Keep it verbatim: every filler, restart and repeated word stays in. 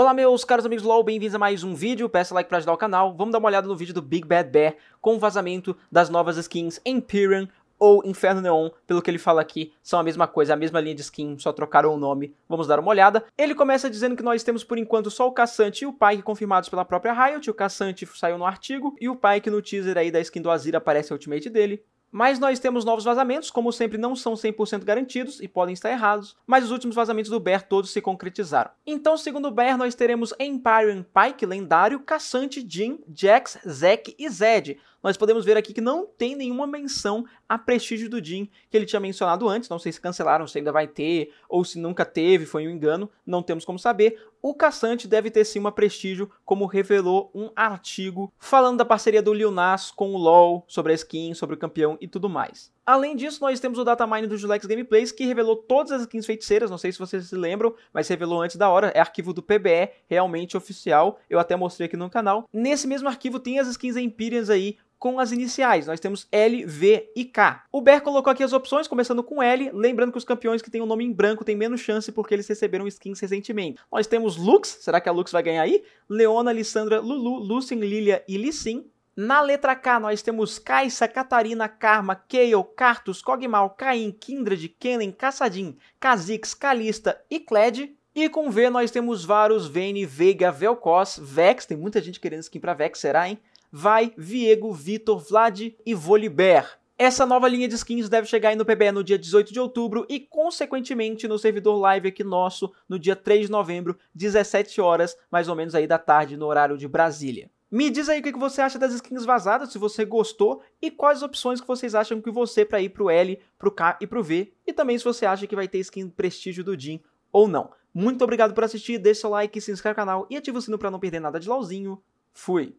Olá meus caros amigos LOL, bem-vindos a mais um vídeo, peça like pra ajudar o canal. Vamos dar uma olhada no vídeo do Big Bad Bear com o vazamento das novas skins Empyrean ou Inferno Neon, pelo que ele fala aqui, são a mesma coisa, a mesma linha de skin, só trocaram o nome, vamos dar uma olhada. Ele começa dizendo que nós temos por enquanto só o K'Sante e o Pyke confirmados pela própria Riot, o K'Sante saiu no artigo e o Pyke no teaser aí da skin do Azir aparece a ultimate dele. Mas nós temos novos vazamentos, como sempre não são cem por cento garantidos e podem estar errados, mas os últimos vazamentos do Bear todos se concretizaram. Então, segundo o Bear, nós teremos Empyrean, Pyke, lendário, K'Sante, Jhin, Jax, Zac e Zed. Nós podemos ver aqui que não tem nenhuma menção a prestígio do Jhin que ele tinha mencionado antes, não sei se cancelaram, se ainda vai ter, ou se nunca teve, foi um engano, não temos como saber. O K'Sante deve ter sim uma prestígio, como revelou um artigo falando da parceria do Lil Nas com o LoL, sobre a skin, sobre o campeão e tudo mais. Além disso, nós temos o datamine do Julex Gameplays, que revelou todas as skins feiticeiras, não sei se vocês se lembram, mas revelou antes da hora, é arquivo do P B E, realmente oficial, eu até mostrei aqui no canal. Nesse mesmo arquivo tem as skins Empyreans aí, com as iniciais, nós temos L, V e K. O Bear colocou aqui as opções, começando com L, lembrando que os campeões que têm o nome em branco têm menos chance porque eles receberam skins recentemente. Nós temos Lux, será que a Lux vai ganhar aí? Leona, Lissandra, Lulu, Lucien, Lilia e Lissin. Na letra K nós temos Kaisa, Catarina, Karma, Kael, Kartus, Kogmal, Kain, Kindred, Kennen, Caçadin, Kha'Zix, Kalista e Kled. E com V nós temos Varus, Vayne, Veiga, Vel'Koz, Vex, tem muita gente querendo skin pra Vex, será, hein? Vai, Viego, Vitor, Vlad e Volibear. Essa nova linha de skins deve chegar aí no P B E no dia dezoito de outubro e, consequentemente, no servidor live aqui nosso, no dia três de novembro, dezessete horas, mais ou menos aí da tarde, no horário de Brasília. Me diz aí o que você acha das skins vazadas, se você gostou, e quais opções que vocês acham que você para ir pro L, pro K e pro V, e também se você acha que vai ter skin prestígio do Jhin ou não. Muito obrigado por assistir, deixa seu like, se inscreve no canal e ativa o sino para não perder nada de LOLzinho. Fui!